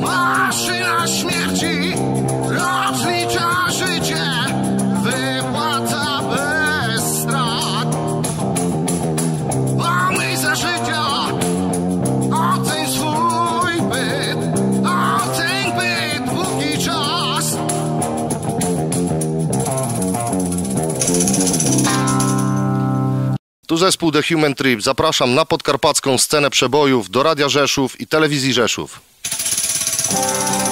Maszyna śmierci rozlicza życie, wypłaca bez strat. A my za życia oceń swój byt, oceń byt długi czas. Tu zespół The Human Trip. Zapraszam na podkarpacką scenę przebojów do Radia Rzeszów i Telewizji Rzeszów.